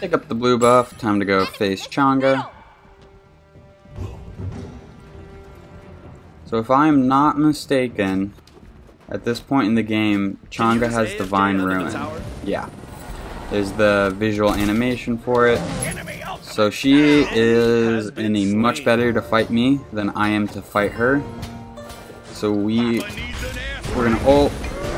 Pick up the blue buff. Time to go face Chang'e. So if I'm not mistaken, at this point in the game, Chang'e has Divine Ruin. Yeah. There's the visual animation for it. So she is in a much better to fight me than I am to fight her. So we're gonna ult.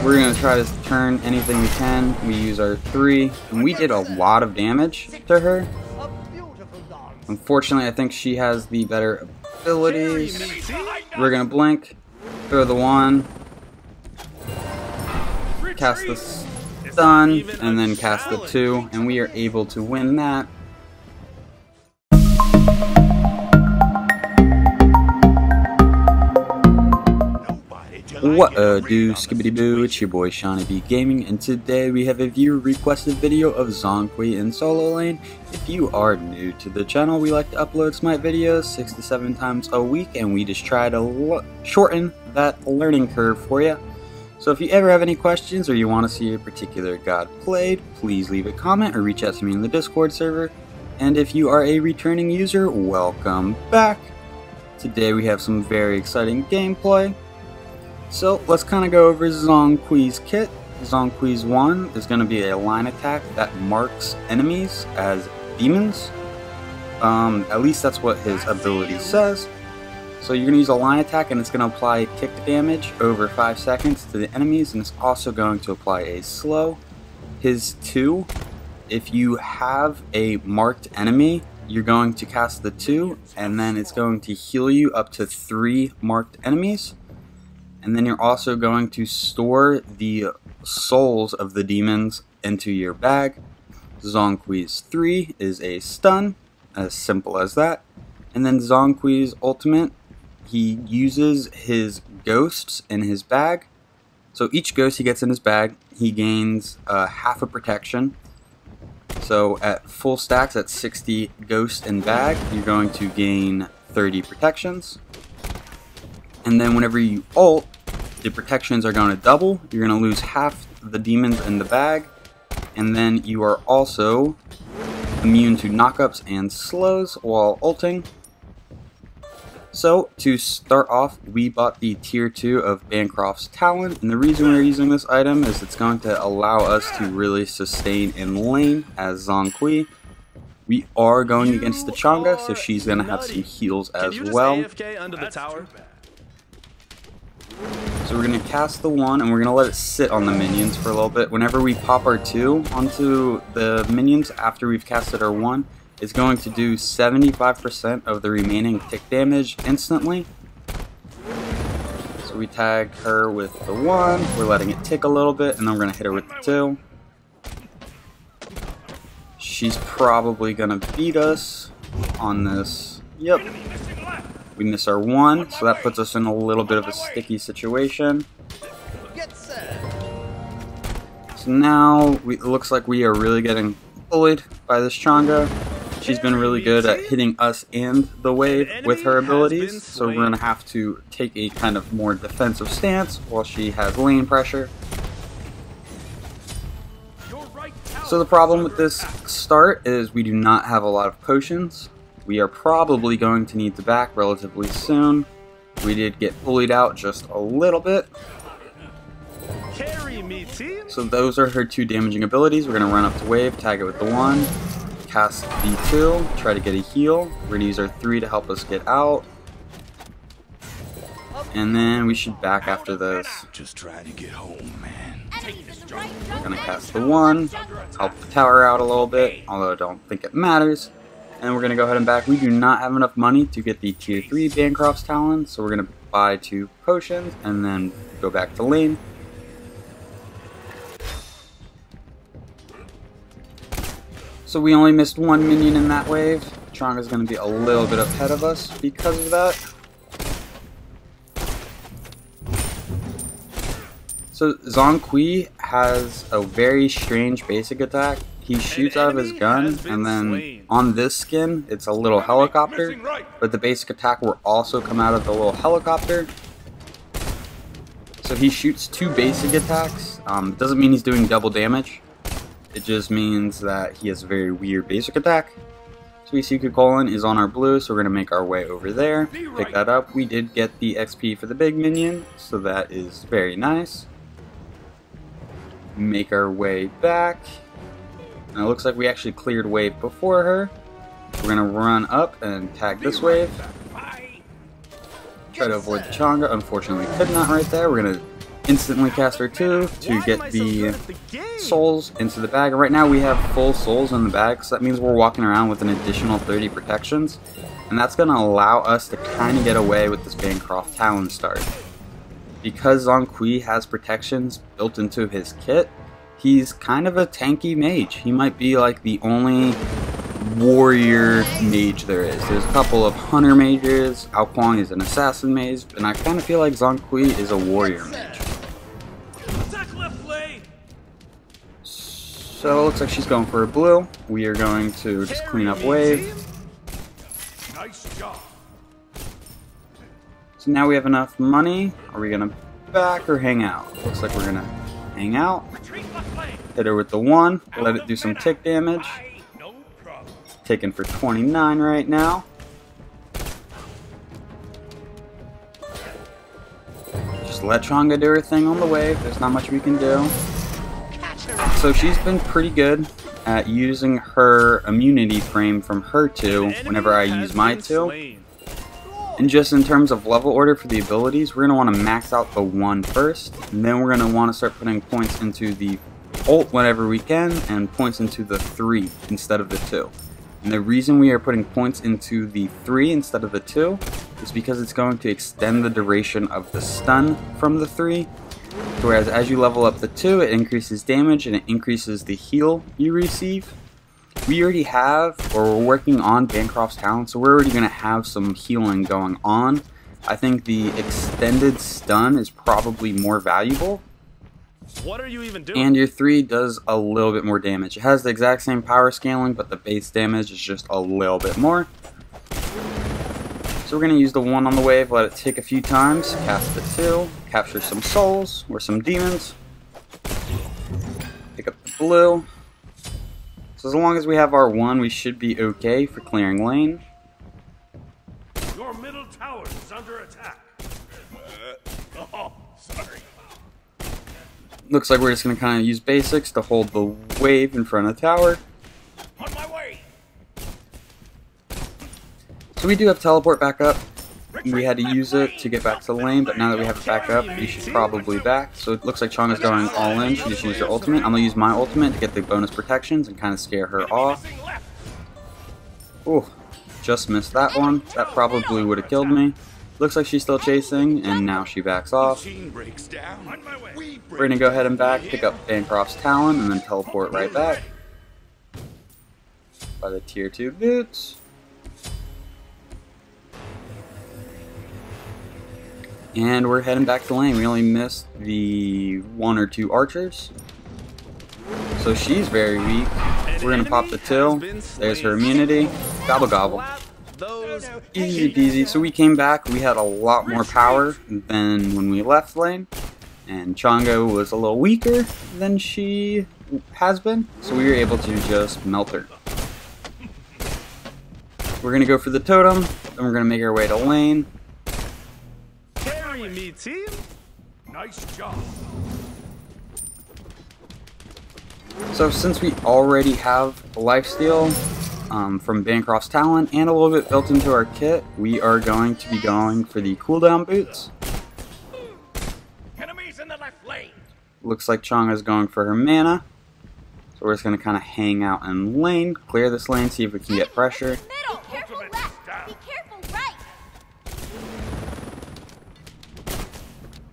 We're gonna try to turn anything we can. We use our 3, and we did a lot of damage to her. Unfortunately, I think she has the better abilities. We're gonna blink, throw the wand, cast the stun, and then cast the 2, and we are able to win that. What a do, skibbity boo, it's your boy SeanyB Gaming, and today we have a viewer requested video of Zhong Kui in solo lane. If you are new to the channel, we like to upload Smite videos 6 to 7 times a week, and we just try to shorten that learning curve for you. So if you ever have any questions or you want to see a particular god played, please leave a comment or reach out to me in the Discord server. And if you are a returning user, welcome back. Today we have some very exciting gameplay. So let's kind of go over Zhong Kui's kit. Zhong Kui's 1 is going to be a line attack that marks enemies as demons. At least that's what his ability says. So you're going to use a line attack, and it's going to apply kick damage over 5 seconds to the enemies, and it's also going to apply a slow. His 2, if you have a marked enemy, you're going to cast the 2, and then it's going to heal you up to 3 marked enemies. And then you're also going to store the souls of the demons into your bag. Zhong Kui's 3 is a stun, as simple as that. And then Zhong Kui's ultimate, he uses his ghosts in his bag. So each ghost he gets in his bag, he gains half a protection. So at full stacks, at 60 ghosts in bag, you're going to gain 30 protections. And then whenever you ult, the protections are going to double. You're going to lose half the demons in the bag. And then you are also immune to knockups and slows while ulting. So to start off, we bought the tier 2 of Bancroft's Talon. And the reason we're using this item is it's going to allow us to really sustain in lane as Zhong Kui. We are going against the Chang'e, so she's going to have some heals as well. So we're going to cast the 1, and we're going to let it sit on the minions for a little bit. Whenever we pop our 2 onto the minions after we've casted our 1, it's going to do 75% of the remaining tick damage instantly. So we tag her with the 1, we're letting it tick a little bit, and then we're going to hit her with the 2. She's probably going to beat us on this. Yep. We miss our 1, so that puts us in a little bit of a sticky situation. So now it looks like we are really getting bullied by this Chang'e. She's been really good at hitting us and the wave with her abilities, so we're going to have to take a kind of more defensive stance while she has lane pressure. So the problem with this start is we do not have a lot of potions. We are probably going to need the back relatively soon. We did get bullied out just a little bit. So those are her 2 damaging abilities. We're going to run up to wave, tag it with the 1, cast the 2, try to get a heal. We're going to use our 3 to help us get out. And then we should back after this. Just try to get home, man. We're going to cast the 1, help the tower out a little bit, although I don't think it matters. And we're going to go ahead and back. We do not have enough money to get the tier 3 Bancroft's Talon, so we're going to buy 2 potions and then go back to lane. So we only missed 1 minion in that wave. Chang'e's going to be a little bit ahead of us because of that. So Zhong Kui has a very strange basic attack. He shoots out of his gun, and then on this skin, it's a little helicopter, but the basic attack will also come out of the little helicopter. So he shoots 2 basic attacks. Doesn't mean he's doing double damage. It just means that he has a very weird basic attack. So we see Kukulkan is on our blue, so we're going to make our way over there, pick that up. We did get the XP for the big minion, so that is very nice. Make our way back. And it looks like we actually cleared wave before her. We're going to run up and tag this wave. Try to avoid the Chang'e. Unfortunately, could not right there. We're going to instantly cast her too to get the souls into the bag. Right now we have full souls in the bag, so that means we're walking around with an additional 30 protections, and that's going to allow us to kind of get away with this Bancroft's Talon start. Because Zhong Kui has protections built into his kit, he's kind of a tanky mage. He might be like the only warrior mage there is. There's a couple of hunter mages, Ao Kuang is an assassin mage, and I kind of feel like Zhong Kui is a warrior mage. So it looks like she's going for a blue. We are going to just clean up wave. So now we have enough money. Are we gonna back or hang out? Looks like we're gonna hang out. Hit her with the one, let it do some tick damage. Taken for 29 right now. Just let Chang'e do her thing on the wave. There's not much we can do. So she's been pretty good at using her immunity frame from her two whenever I use my two. And just in terms of level order for the abilities, we're going to want to max out the one first, and then we're going to want to start putting points into the ult whenever we can, and points into the 3 instead of the 2. And the reason we are putting points into the 3 instead of the 2 is because it's going to extend the duration of the stun from the 3. Whereas as you level up the 2, it increases damage and it increases the heal you receive. We already have, or we're working on Bancroft's Talon, so we're already going to have some healing going on. I think the extended stun is probably more valuable. What are you even doing? And your 3 does a little bit more damage. It has the exact same power scaling, but the base damage is just a little bit more. So we're going to use the 1 on the wave, let it tick a few times, cast the 2, capture some souls or some demons, pick up the blue. So as long as we have our 1, we should be okay for clearing lane. Your middle tower is under attack. Oh, sorry. Looks like we're just going to kind of use basics to hold the wave in front of the tower. On my way. So we do have teleport back up. We had to use it to get back to the lane, but now that we have it back up, we should probably back. So it looks like Chang'e's going all in. She just used her ultimate. I'm going to use my ultimate to get the bonus protections and kind of scare her off. Ooh, just missed that one. That probably would have killed me. Looks like she's still chasing, and now she backs off. We're going to go ahead and back, pick up Bancroft's Talon, and then teleport right back. By the tier 2 boots. And we're heading back to lane. We only missed the 1 or 2 archers. So she's very weak. We're going to pop the 2. There's her immunity. Gobble gobble. Easy peasy. So we came back. We had a lot more power than when we left lane. And Chang'e was a little weaker than she has been. So we were able to just melt her. We're going to go for the totem. And we're going to make our way to lane. Me team, nice job. So since we already have lifesteal from Bancroft's Talon and a little bit built into our kit, we are going to be going for the cooldown boots. Enemies in the left lane. Looks like Chang'e's going for her mana, so we're just going to kind of hang out in lane, clear this lane, see if we can get pressure.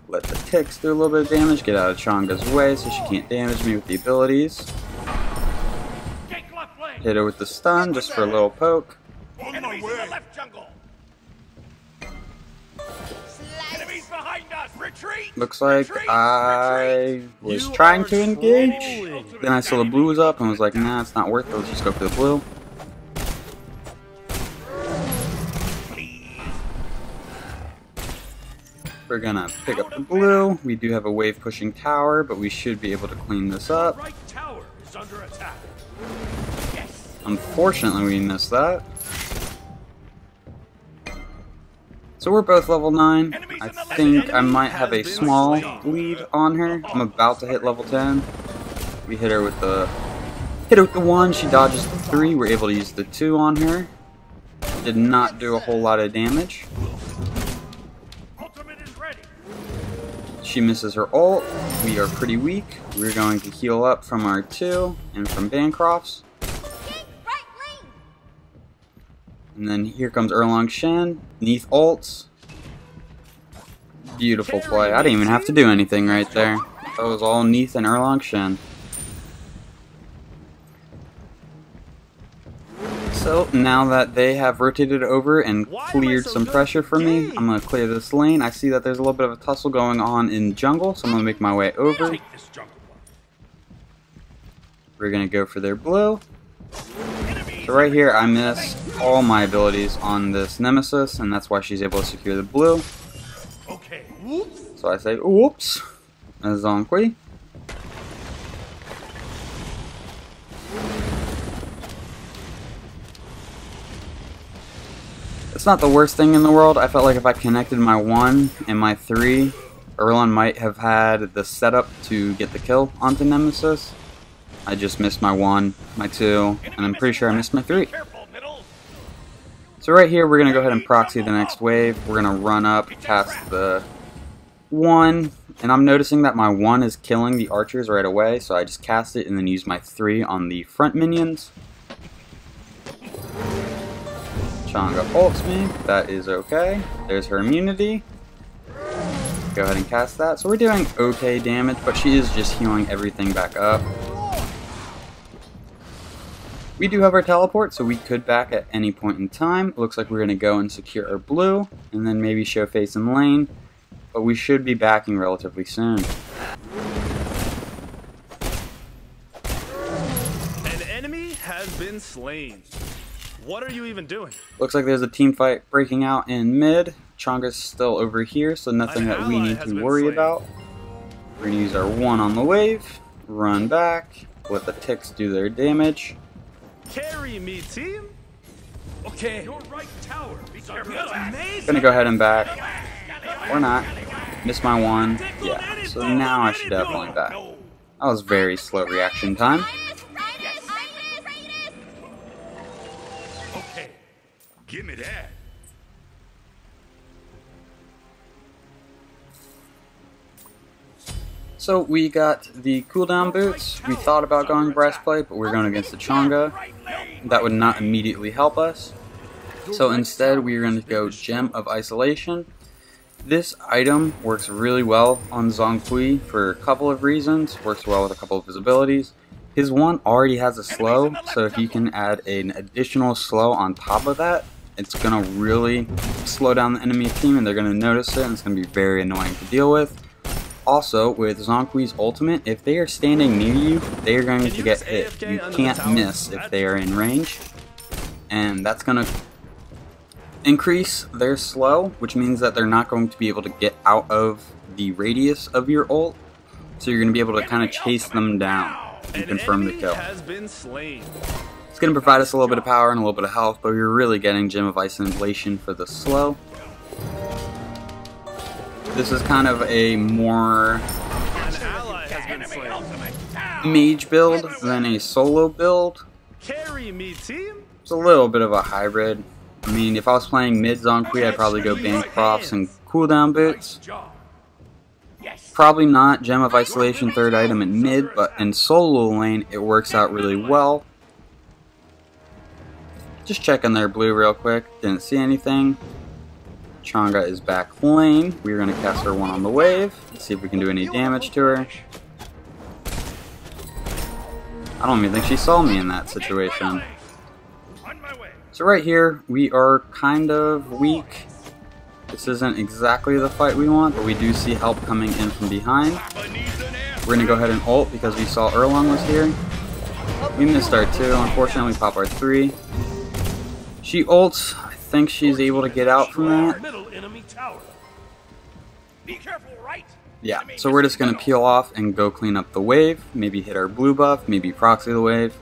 Let the ticks do a little bit of damage, get out of Chang'e's way so she can't damage me with the abilities. Hit her with the stun just for a little poke. Looks like I was trying to engage, then I saw the blue was up and was like, nah, it's not worth it, let's just go for the blue. We're going to pick up the blue. We do have a wave pushing tower, but we should be able to clean this up. is under attack. Yes. Unfortunately, we missed that. So we're both level 9. I think I might have a small lead on her. I'm about to hit level 10. We hit her with the 1. She dodges the 3. We're able to use the 2 on her. Did not do a whole lot of damage. She misses her ult. We are pretty weak. We're going to heal up from our 2 and from Bancroft's. And then here comes Erlang Shen. Neith ults. Beautiful play. I didn't even have to do anything right there. That was all Neith and Erlang Shen. So now that they have rotated over and cleared some pressure for me, I'm going to clear this lane. I see that there's a little bit of a tussle going on in jungle, so I'm going to make my way over. We're going to go for their blue. So right here I missed all my abilities on this Nemesis, and that's why she's able to secure the blue. Okay. So I say, whoops, as Zhong Kui. It's not the worst thing in the world. I felt like if I connected my 1 and my 3, Erlang might have had the setup to get the kill onto Nemesis. I just missed my 1, my 2, and I'm pretty sure I missed my 3. So right here, we're going to go ahead and proxy the next wave. We're going to run up past the 1, and I'm noticing that my 1 is killing the archers right away, so I just cast it and then use my 3 on the front minions. Chang'e ults me. That is okay. There's her immunity. Go ahead and cast that. So we're doing okay damage, but she is just healing everything back up. We do have our teleport, so we could back at any point in time. Looks like we're going to go and secure our blue, and then maybe show face in lane, but we should be backing relatively soon. An enemy has been slain. What are you even doing? Looks like there's a team fight breaking out in mid. Changa's still over here, so nothing that we need to worry about. We're going to use our 1 on the wave, run back, let the ticks do their damage. Carry me, team. Okay. Your right tower. Be careful. Gonna go ahead and back. Or not. Missed my 1. Yeah. So now I should definitely back. That was very slow reaction time. Okay. Give me that. So we got the cooldown boots. We thought about going breastplate, but we're going against the Chang'e. That would not immediately help us. So instead we are going to go Gem of Isolation. This item works really well on Zhong Kui for a couple of reasons. Works well with a couple of his abilities. His 1 already has a slow, so if you can add an additional slow on top of that, it's going to really slow down the enemy team and they're going to notice it, and it's going to be very annoying to deal with. Also, with Zhong Kui's ultimate, if they are standing near you, they are going to get hit. You can't miss if they are in range. And that's going to increase their slow, which means that they're not going to be able to get out of the radius of your ult. So you're going to be able to kind of chase them down and confirm the kill. It's going to provide us a little bit of power and a little bit of health, but we're really getting Gem of Isolation for the slow. This is kind of a more mage build than a solo build. It's a little bit of a hybrid. I mean, if I was playing mid Zhong Kui, I'd probably go Bancroft's and cooldown boots. Probably not Gem of Isolation, 3rd item in mid, but in solo lane, it works out really well. Just checking their blue real quick. Didn't see anything. Chang'e is back lane. We're going to cast her 1 on the wave. Let's see if we can do any damage to her. I don't even think she saw me in that situation. So right here, we are kind of weak. This isn't exactly the fight we want, but we do see help coming in from behind. We're going to go ahead and ult because we saw Erlang was here. We missed our 2. Unfortunately, we pop our 3. She ults. I think she's able to get out from that. Yeah, so we're just going to peel off and go clean up the wave, maybe hit our blue buff, maybe proxy the wave.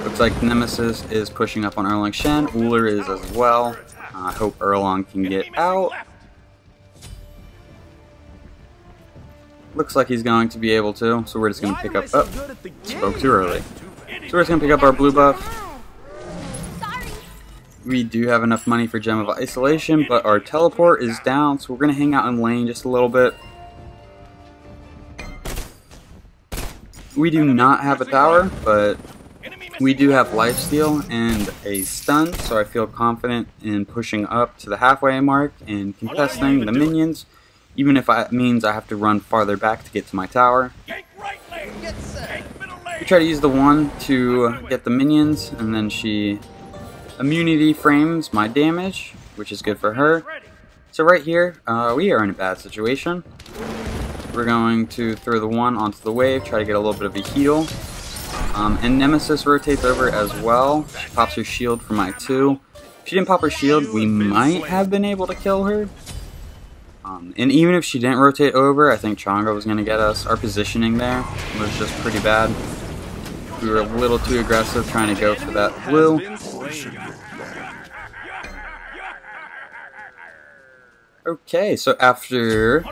Looks like Nemesis is pushing up on Erlang Shen, Ullr is as well. I hope Erlang can get out. Looks like he's going to be able to, so we're just going to pick up... Oh, spoke too early. So we're just going to pick up our blue buff. We do have enough money for Gem of Isolation, but our teleport is down, so we're going to hang out in lane just a little bit. We do not have a tower, but we do have lifesteal and a stun, so I feel confident in pushing up to the halfway mark and contesting the minions, even if it means I have to run farther back to get to my tower. We try to use the one to get the minions, and then she immunity frames my damage, which is good for her. So right here, we are in a bad situation. We're going to throw the one onto the wave, try to get a little bit of a heal. And Nemesis rotates over as well. She pops her shield for my two. If she didn't pop her shield, we might have been able to kill her. And even if she didn't rotate over, I think Chang'e was going to get us. Our positioning there was just pretty bad. We were a little too aggressive trying to go for that blue. Okay, so after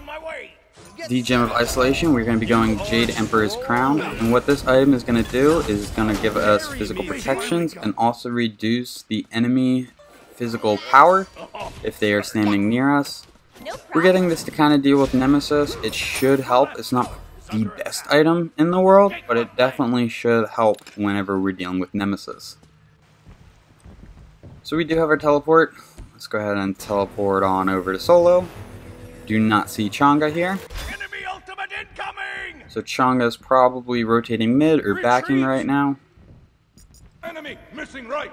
the Gem of Isolation, we're going to be going Jade Emperor's Crown. And what this item is going to do is it's going to give us physical protections and also reduce the enemy physical power if they are standing near us. We're getting this to kind of deal with Nemesis. It should help. It's not the best item in the world, but it definitely should help whenever we're dealing with Nemesis. So we do have our teleport. Let's go ahead and teleport on over to solo. Do not see Chang'e here. So Chang'e's probably rotating mid or backing right now. Enemy missing right.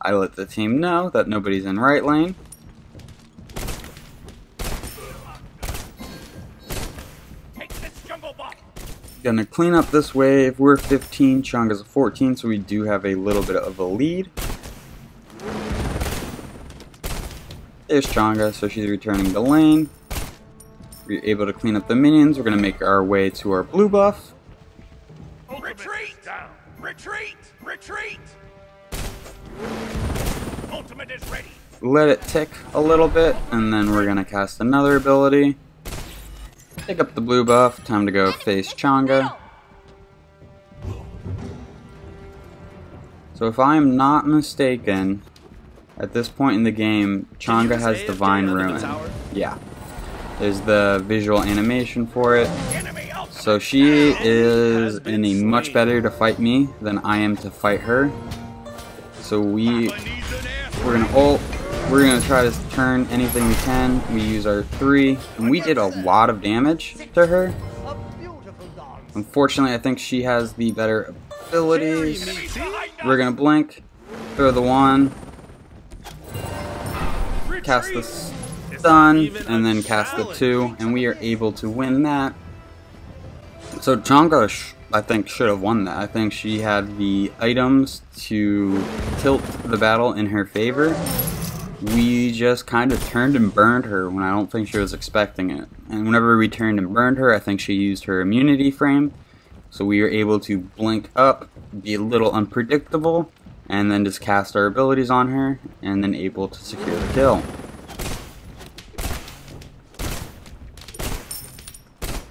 I let the team know that nobody's in right lane. Gonna clean up this wave. We're 15, Chang'e's a 14, so we do have a little bit of a lead. There's Chang'e, so she's returning the lane. We're able to clean up the minions. We're gonna make our way to our blue buff. Retreat! Retreat! Retreat! Ultimate is ready. Let it tick a little bit, and then we're gonna cast another ability. Pick up the blue buff, time to go face Chang'e. So if I am not mistaken, at this point in the game, Chang'e has Divine Ruin. Yeah. There's the visual animation for it. So she is in a much better to fight me than I am to fight her. So we're gonna ult. We're going to try to turn anything we can. We use our 3, and we did a lot of damage to her. Unfortunately, I think she has the better abilities. We're going to blink, throw the 1, cast the stun, and then cast the 2, and we are able to win that. So Chang'e, I think, should have won that. I think she had the items to tilt the battle in her favor. We just kind of turned and burned her when I don't think she was expecting it. And whenever we turned and burned her, I think she used her immunity frame. So we were able to blink up, be a little unpredictable, and then just cast our abilities on her, and then able to secure the kill.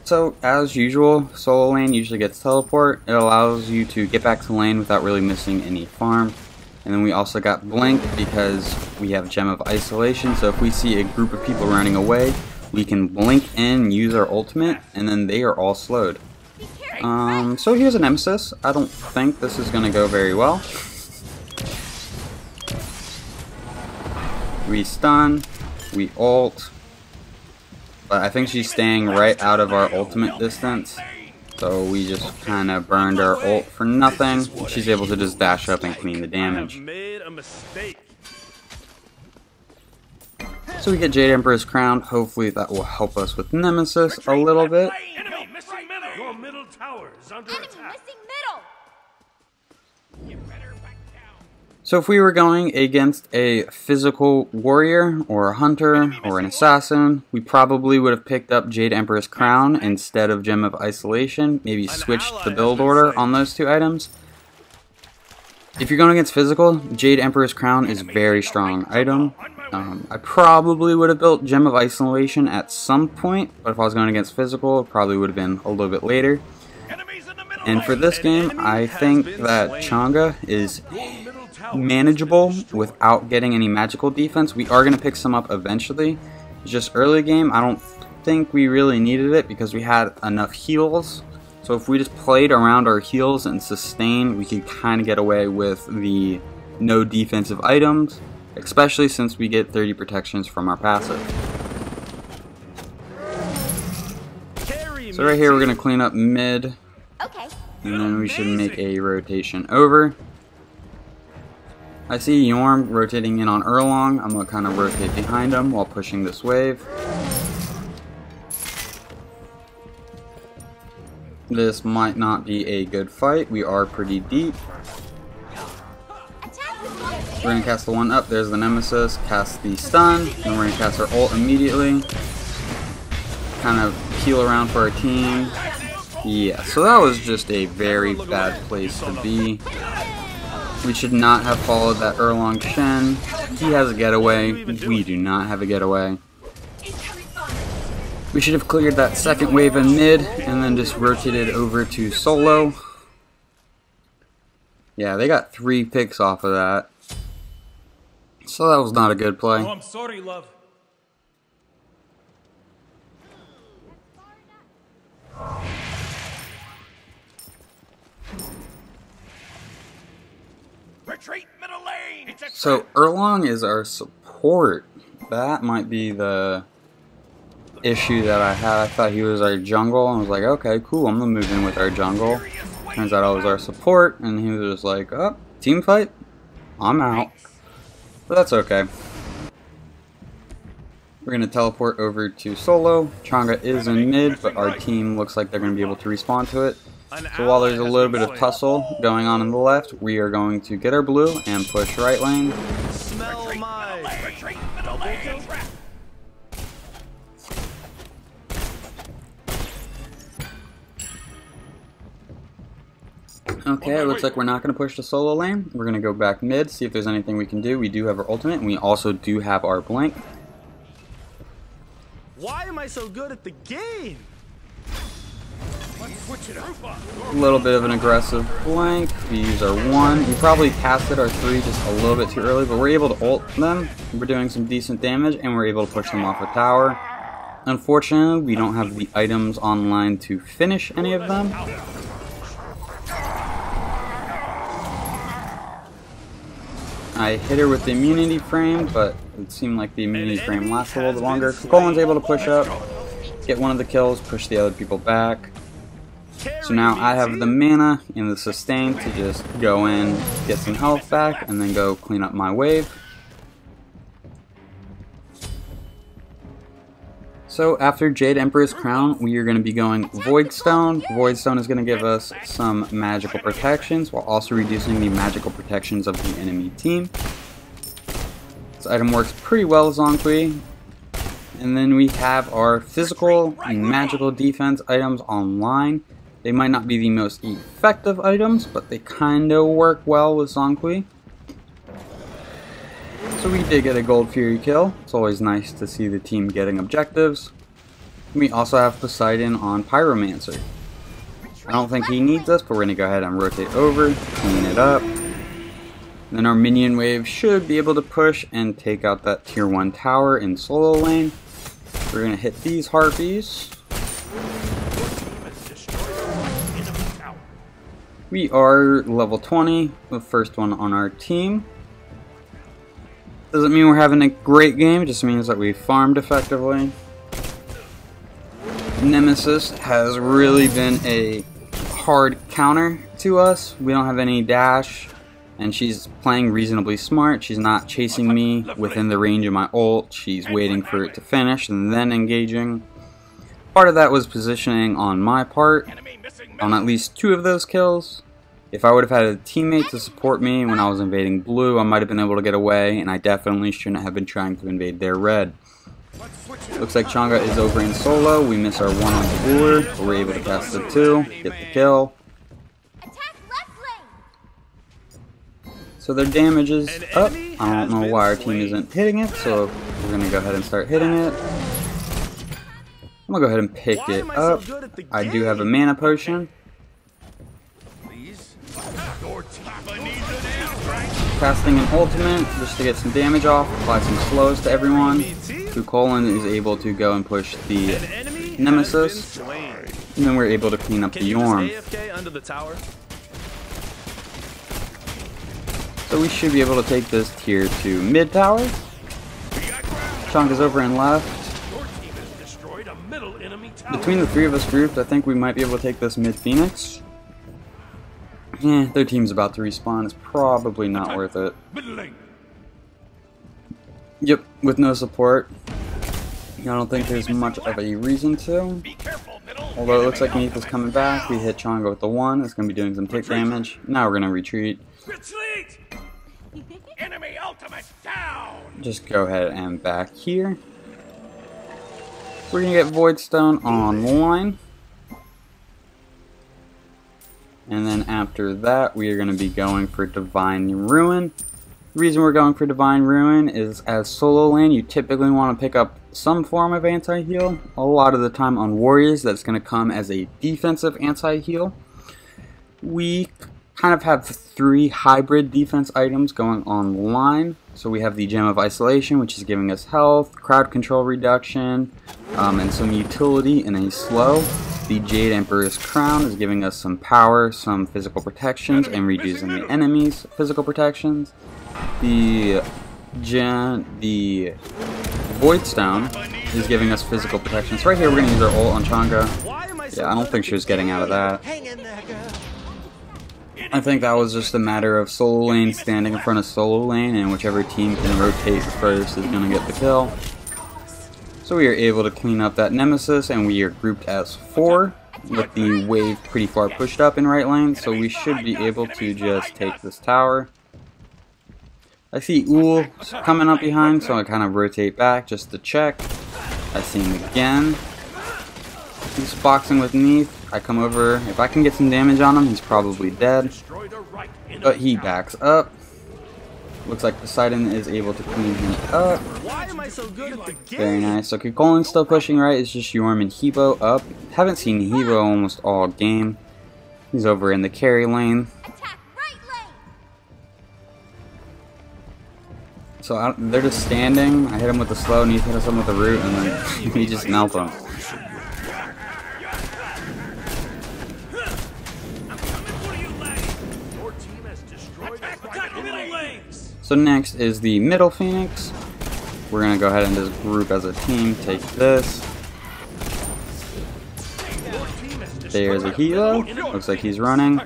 So, as usual, solo lane usually gets teleport. It allows you to get back to lane without really missing any farm. And then we also got blink because we have Gem of Isolation, so if we see a group of people running away, we can blink in, use our ultimate, and then they are all slowed. So here's a Nemesis. I don't think this is going to go very well. We stun, we ult, but I think she's staying right out of our ultimate distance. So we just kind of burned our ult for nothing. She's able to just dash up and clean the damage. So we get Jade Emperor's Crown. Hopefully that will help us with Nemesis a little bit. So if we were going against a physical warrior, or a hunter, or an assassin, we probably would have picked up Jade Emperor's Crown instead of Gem of Isolation, maybe switched the build order on those two items. If you're going against physical, Jade Emperor's Crown is a very strong item. I probably would have built Gem of Isolation at some point, but if I was going against physical, it probably would have been a little bit later. And for this game, I think that Chang'e is manageable without getting any magical defense. We are going to pick some up eventually. It's just early game, I don't think we really needed it because we had enough heals. So if we just played around our heals and sustain, we could kind of get away with the no defensive items, especially since we get 30 protections from our passive. So right here we're going to clean up mid, and then we should make a rotation over. I see Yorm rotating in on Erlang. I'm going to kind of rotate behind him while pushing this wave. This might not be a good fight. We are pretty deep. We're going to cast the one up. There's the Nemesis. Cast the stun. Then we're going to cast our ult immediately. Kind of peel around for our team. Yeah, so that was just a very bad place to be. We should not have followed that Erlang Shen. He has a getaway. We do not have a getaway. We should have cleared that second wave in mid and then just rotated over to solo. Yeah, they got 3 picks off of that. So that was not a good play. Oh, I'm sorry, love. So Erlang is our support. That might be the issue that I had. I thought he was our jungle and I was like, okay, cool, I'm gonna move in with our jungle. Turns out I was our support and he was just like, oh, team fight? I'm out. But that's okay. We're gonna teleport over to solo. Chang'e is in mid, but our team looks like they're gonna be able to respond to it. So while there's a little bit of tussle going on the left, we are going to get our blue and push right lane. Okay, it looks like we're not going to push the solo lane. We're going to go back mid, see if there's anything we can do. We do have our ultimate, and we also do have our blink. Why am I so good at the game? A little bit of an aggressive blank. We use our 1. We probably casted our 3 just a little bit too early, but we're able to ult them. We're doing some decent damage, and we're able to push them off a tower. Unfortunately, we don't have the items online to finish any of them. I hit her with the immunity frame, but it seemed like the immunity frame lasts a little bit longer. Kukulkan's able to push up, get one of the kills, push the other people back. So now I have the mana and the sustain to just go in, get some health back, and then go clean up my wave. So after Jade Emperor's Crown, we are going to be going Voidstone. Voidstone is going to give us some magical protections while also reducing the magical protections of the enemy team. This item works pretty well as Zhong Kui. And then we have our physical and magical defense items online. They might not be the most effective items, but they kind of work well with Zhong Kui. So we did get a Gold Fury kill. It's always nice to see the team getting objectives. We also have Poseidon on Pyromancer. I don't think he needs us, but we're going to go ahead and rotate over, clean it up. And then our minion wave should be able to push and take out that tier 1 tower in solo lane. We're going to hit these harpies. We are level 20, the first one on our team. Doesn't mean we're having a great game, it just means that we farmed effectively. Nemesis has really been a hard counter to us. We don't have any dash, and she's playing reasonably smart. She's not chasing me within the range of my ult. She's waiting for it to finish and then engaging. Part of that was positioning on my part, on at least 2 of those kills. If I would have had a teammate to support me when I was invading blue, I might have been able to get away, and I definitely shouldn't have been trying to invade their red. Looks like Chang'e is over in solo. We miss our one on the Ullr, but we're able to pass the two, get the kill. So their damage is up. I don't know why our team isn't hitting it, so we're going to go ahead and start hitting it. I'm going to go ahead and pick it up. I do have a mana potion. Casting an ultimate just to get some damage off, apply some slows to everyone. Kukulkan is able to go and push the Nemesis, and then we're able to clean up the Yorm. So we should be able to take this tier to mid tower. Chang'e is over and left. Between the three of us grouped, I think we might be able to take this mid Phoenix. Yeah, their team's about to respawn. It's probably not worth it. Yep, with no support, I don't think there's much of a reason to. Although it looks like Neith is coming back. We hit Chang'e with the one. It's going to be doing some tick damage. Now we're going to retreat. Enemy ultimate down. Just go ahead and back here. We're going to get Voidstone online. And then after that, we are going to be going for Divine Ruin. The reason we're going for Divine Ruin is as solo lane, you typically want to pick up some form of anti-heal. A lot of the time on warriors, that's going to come as a defensive anti-heal. We kind of have three hybrid defense items going online. So we have the Gem of Isolation, which is giving us health, crowd control reduction, and some utility in a slow. The Jade Emperor's Crown is giving us some power, some physical protections, and reducing the enemy's physical protections. The Voidstone is giving us physical protections. Right here, we're going to use our ult on Chang'e. Yeah, I don't think she was getting out of that. I think that was just a matter of solo lane standing in front of solo lane, and whichever team can rotate first is going to get the kill. So we are able to clean up that Nemesis, and we are grouped as four, with the wave pretty far pushed up in right lane, so we should be able to just take this tower. I see Ullr coming up behind, so I kind of rotate back just to check. I see him again. He's boxing with Neith. I come over. If I can get some damage on him, he's probably dead. But he backs up. Looks like Poseidon is able to clean him up. Very nice. So Kukulkan's still pushing right. It's just Yorm and Hebo up. Haven't seen Hebo almost all game. He's over in the carry lane. So they're just standing. I hit him with the slow, and he hit us with the root, and then he just knelt him. So next is the middle Phoenix. We're going to go ahead and just group as a team, take this. There's a healer. Looks like he's running.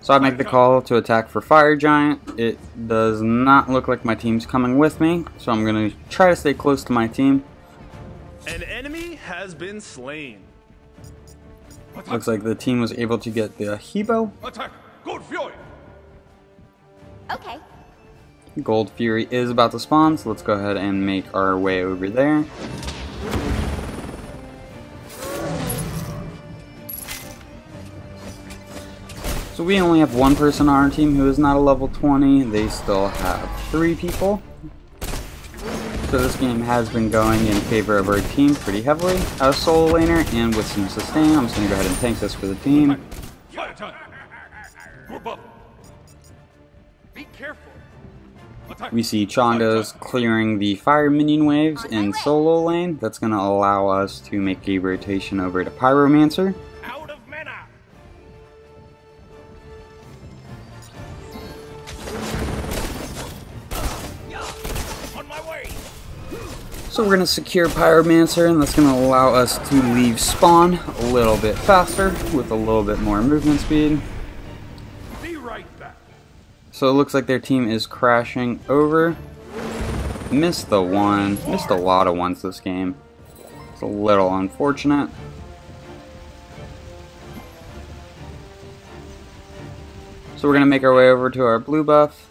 So I make the call to attack for Fire Giant. It does not look like my team's coming with me, so I'm going to try to stay close to my team. An enemy has been slain. Looks like the team was able to get the Hebo. Okay. Gold Fury is about to spawn, so let's go ahead and make our way over there. So we only have one person on our team who is not a level 20. They still have three people. So this game has been going in favor of our team pretty heavily. As solo laner and with some sustain, I'm just going to go ahead and tank this for the team. We see Chang'e's clearing the fire minion waves in solo lane. That's going to allow us to make a rotation over to Pyromancer. So we're going to secure Pyromancer, and that's going to allow us to leave spawn a little bit faster with a little bit more movement speed. So it looks like their team is crashing over. Missed the one. Missed a lot of ones this game. It's a little unfortunate. So we're going to make our way over to our blue buff.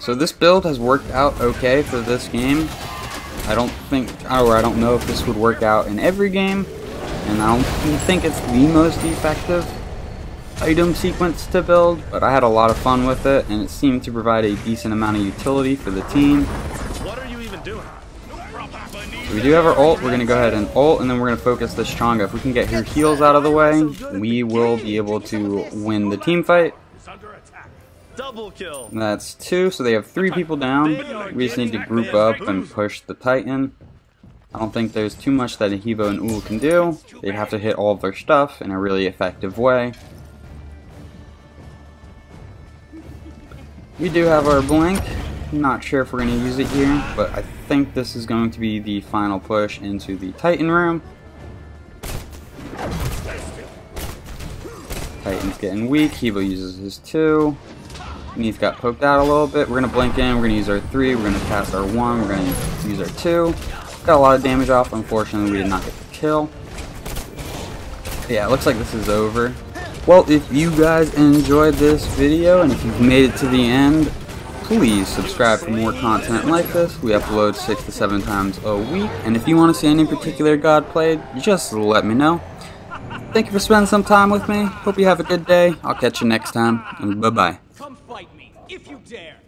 So this build has worked out okay for this game. I don't think, or I don't know if this would work out in every game, and I don't think it's the most effective item sequence to build, but I had a lot of fun with it, and it seemed to provide a decent amount of utility for the team. What are you even doing? So we do have our ult. We're going to go ahead and ult, and then we're going to focus this Chang'e. If we can get her heals out of the way, we will be able to win the team fight. And that's two, so they have three people down. We just need to group up and push the Titan. I don't think there's too much that Hebo and Ullr can do. They'd have to hit all of their stuff in a really effective way. We do have our blink. I'm not sure if we're going to use it here, but I think this is going to be the final push into the Titan room. Titan's getting weak. Hebo uses his two. Neith got poked out a little bit. We're going to blink in, we're going to use our 3, we're going to cast our 1, we're going to use our 2. Got a lot of damage off, unfortunately we did not get the kill. But yeah, it looks like this is over. Well, if you guys enjoyed this video, and if you've made it to the end, please subscribe for more content like this. We upload 6 to 7 times a week, and if you want to see any particular god played, just let me know. Thank you for spending some time with me, hope you have a good day, I'll catch you next time, and bye-bye. Come fight me, if you dare!